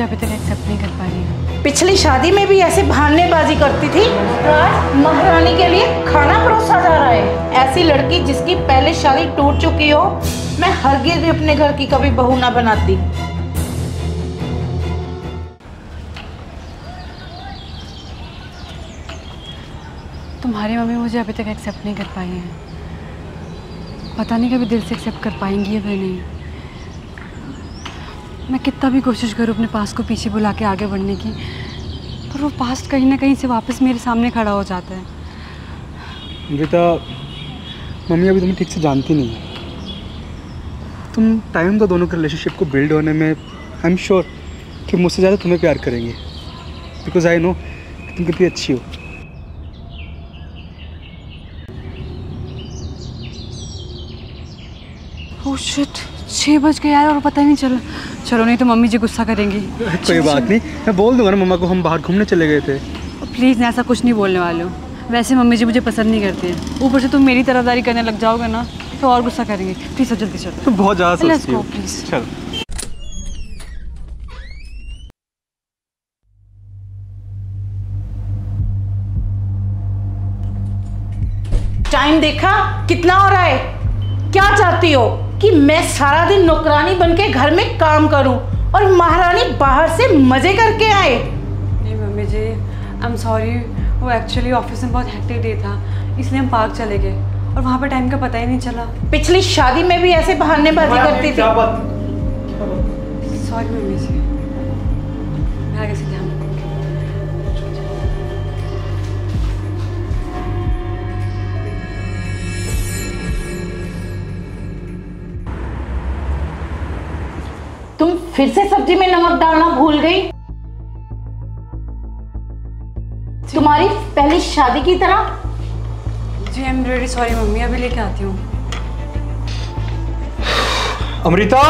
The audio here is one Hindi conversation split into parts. मुझे अभी तक एक्सेप्ट नहीं कर पा रही हूँ। पिछली शादी में भी ऐसे बहानेबाजी करती थी, आज महारानी के लिए खाना परोसा जा रहा है। ऐसी लड़की जिसकी पहले शादी टूट चुकी हो, मैं हरगिज भी अपने घर की कभी बहू ना बनाती। तुम्हारी मम्मी मुझे अभी तक एक्सेप्ट नहीं कर पाई हैं। पता नहीं कभी दिल से एक्सेप्ट कर पाएंगी या नहीं। मैं कितना भी कोशिश करूँ अपने पास्ट को पीछे बुला के आगे बढ़ने की, पर वो पास्ट कहीं ना कहीं से वापस मेरे सामने खड़ा हो जाता है। अमृता, मम्मी अभी तुम्हें ठीक से जानती नहीं है। तुम टाइम दो दोनों के रिलेशनशिप को बिल्ड होने में। आई एम श्योर कि मुझसे ज़्यादा तुम्हें प्यार करेंगे, बिकॉज आई नो तुम कितनी अच्छी हो। ओह शिट, 6 बज गए यार और पता ही नहीं चला। चलो नहीं तो मम्मी जी गुस्सा करेंगी। कोई बात नहीं, मैं बोल दूंगा ना मम्मा को हम बाहर घूमने चले गए थे। प्लीज़ ना, ऐसा कुछ नहीं बोलने वाले हो। वैसे मम्मी जी मुझे पसंद नहीं करती है, ऊपर से तुम मेरी तरफदारी करने लग जाओगे ना तो और गुस्सा करेंगे। प्लीज़ जल्दी चलो, तो बहुत ज़्यादा सोचती हो। प्लीज़ चलो। टाइम देखा कितना हो रहा है? क्या चाहती हो कि मैं सारा दिन नौकरानी बनके घर में काम करूं और महारानी बाहर से मजे करके आए? नहीं मम्मी जी, आई एम सॉरी। वो एक्चुअली ऑफिस में बहुत हेक्टिक डे था, इसलिए हम पार्क चले गए और वहाँ पर टाइम का पता ही नहीं चला। पिछली शादी में भी ऐसे बहानेबाजी करती थी। सॉरी मम्मी जी, मैं आगे से ध्यान रखूंगी। तुम फिर से सब्जी में नमक डालना भूल गई। तुम्हारी पहली शादी की तरह। जी I am really sorry mummy, अभी लेके आती हूँ। अमृता,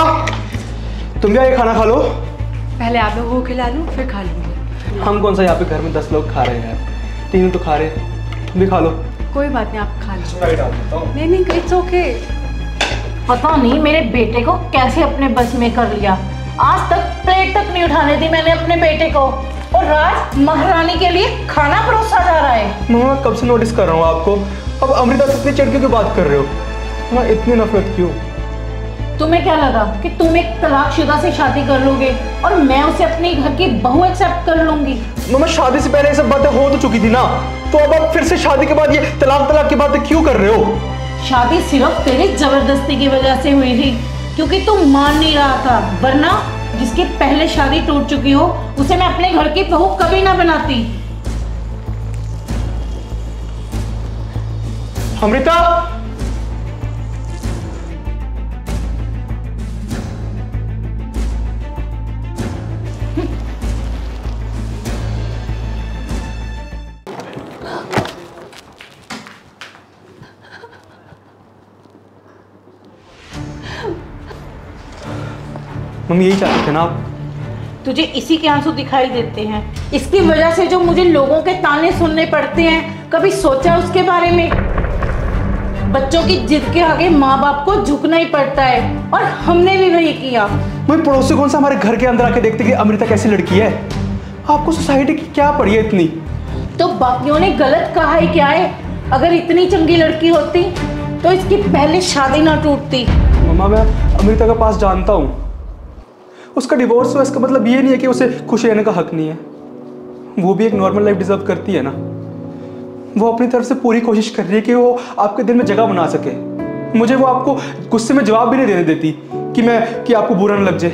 तुम क्या ये खाना खा लो। पहले आप लोगों को खिला लूँ फिर खा लूँगी। हम कौन सा यहाँ पे घर में 10 लोग खा रहे हैं। 3 तो खा रहे हैं, तुम भी खा लो। कोई बात नहीं, आप खा लो। नहीं, इट्स ओके। पता नहीं मेरे बेटे को कैसे अपने बस में कर लिया। आज तक प्लेट तक नहीं उठाने दी मैंने अपने बेटे को, और राज महारानी के लिए खाना परोसा जा रहा है। मम्मा, कब से नोटिस कर रहा हूँ आपको। अब अमृता से इतनी चिढ़ के क्यों बात कर रहे हो? मैं इतनी नफरत क्यों? तुम्हें क्या लगा कि तुम एक तलाकशुदा से शादी कर लोगे और मैं उसे अपने घर की बहू एक्सेप्ट कर लूंगी? मम्मा, शादी से पहले ये सब बातें हो तो चुकी थी ना, तो अब आप फिर से शादी के बाद ये तलाक की बातें क्यों कर रहे हो? शादी सिर्फ तेरी जबरदस्ती की वजह से हुई थी, क्योंकि तू मान नहीं रहा था। वरना जिसकी पहले शादी टूट चुकी हो, उसे मैं अपने घर की बहू कभी ना बनाती। अमृता, मम्मी यही चाहते थे ना आप। तुझे इसी के आंसू दिखाई देते हैं, इसकी वजह से जो मुझे लोगों के ताने सुनने पड़ते हैं। कभी सोचा उसके बारे में? बच्चों की जिद के आगे माँ बाप को झुकना ही पड़ता है, और हमने भी वही किया। मम्मी, पड़ोसी कौन सा हमारे घर के अंदर आके देखते कि अमृता कैसी लड़की है? आपको सोसाइटी की क्या पड़ी है इतनी? तो बाकियों ने गलत कहा ही क्या है? अगर इतनी चंगी लड़की होती तो इसकी पहले शादी ना टूटती। मम्मा, मैं अमृता का पास जानता हूँ। उसका डिवोर्स हुआ, इसका मतलब ये नहीं है कि उसे खुश रहने का हक नहीं है। वो भी एक नॉर्मल लाइफ डिजर्व करती है ना। वो अपनी तरफ से पूरी कोशिश कर रही है कि वो आपके दिल में जगह बना सके। मुझे वो आपको गुस्से में जवाब भी नहीं देने देती कि आपको बुरा ना लग जाए।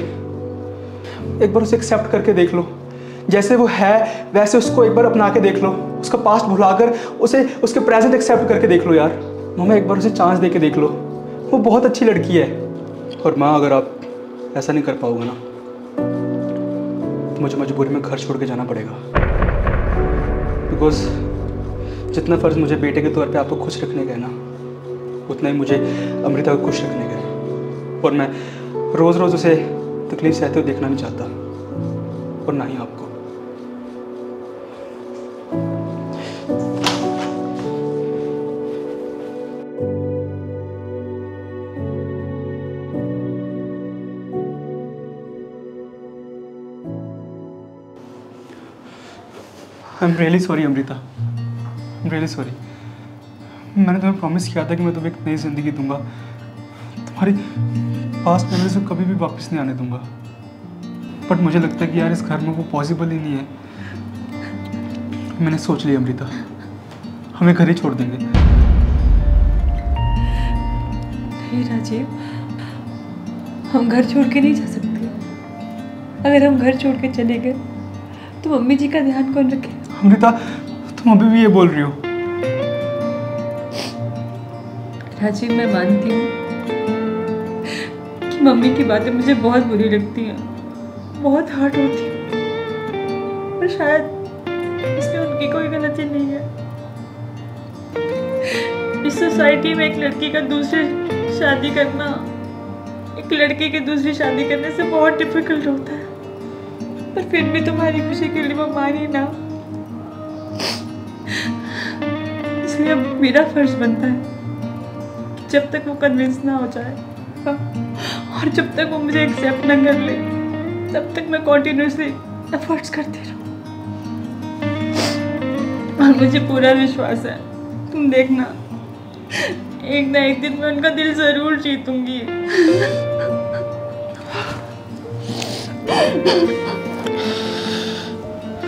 एक बार उसे एक्सेप्ट करके देख लो, जैसे वो है वैसे उसको एक बार अपना के देख लो। उसका पास्ट भुलाकर उसे उसके प्रेजेंट एक्सेप्ट करके देख लो। यार मम्मा, एक बार उसे चांस दे के देख लो। वो बहुत अच्छी लड़की है। और माँ, अगर आप ऐसा नहीं कर पाओगे ना तो मुझे मजबूरी में घर छोड़ के जाना पड़ेगा। बिकॉज जितना फ़र्ज़ मुझे बेटे के तौर पे आपको खुश रखने का है ना, उतना ही मुझे अमृता को खुश रखने का है। और मैं रोज़ रोज़ उसे तकलीफ सहते हुए देखना नहीं चाहता, और ना ही आपको। I am really sorry Amrita, I am really sorry. मैंने तुम्हें प्रॉमिस किया था कि मैं तुम्हें एक नई ज़िंदगी दूंगा, तुम्हारी पास्ट मेमोरीज को कभी भी वापस नहीं आने दूंगा, बट मुझे लगता है कि यार इस घर में वो पॉसिबल ही नहीं है। मैंने सोच लिया अमृता, हमें घर ही छोड़ देंगे। नहीं राजीव, हम घर छोड़ के नहीं जा सकते। अगर हम घर छोड़ के चले गए तो मम्मी जी का ध्यान कौन रखे। अमृता तुम अभी भी ये बोल रही हो। राजीव मैं मानती हूँ कि मम्मी की बातें मुझे बहुत बुरी लगती हैं, बहुत हर्ट होती है, पर शायद इसमें उनकी कोई गलती नहीं है। इस सोसाइटी में एक लड़की का दूसरी शादी करना एक लड़के की दूसरी शादी करने से बहुत डिफिकल्ट होता है, पर फिर भी तुम्हारी खुशी के लिए वो मानी ना, इसलिए मेरा फर्ज बनता है जब तक वो कन्विंस ना हो जाए और जब तक वो मुझे एक्सेप्ट ना कर ले तब तक मैं कॉन्टिन्यूसली एफर्ट्स करती रहूँ। और मुझे पूरा विश्वास है, तुम देखना एक ना एक दिन मैं उनका दिल जरूर जीतूंगी।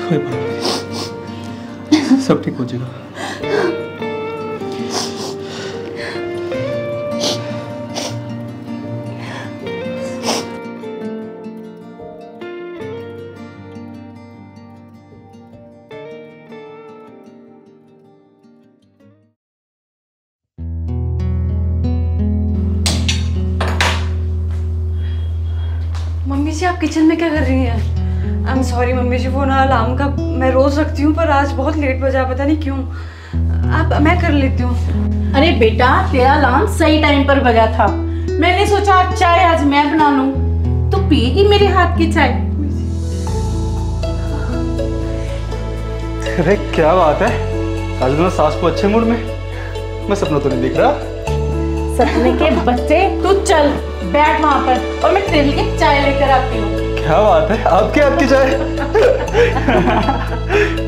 कोई बात नहीं, सब ठीक हो जाएगा। आप किचन में क्या कर रही हैं? आई एम सॉरी मम्मी जी, वो ना अलार्म का मैं रोज रखती हूँ पर आज बहुत लेट बजा, पता नहीं क्यों। आप मैं कर लेती हूँ। अरे बेटा तेरा अलार्म सही टाइम पर बजा था, मैंने सोचा आप चाय आज मैं बना लूँ, तो पिएगी मेरे हाथ की चाय। अरे क्या बात है, आज मेरा सास को अच्छे मूड में। मैं सपना तो नहीं दिख रहा? सपने के बच्चे, तू चल बैठ वहाँ पर और मैं तेरे लिए चाय लेकर आती हूँ। क्या बात है, आपकी चाय।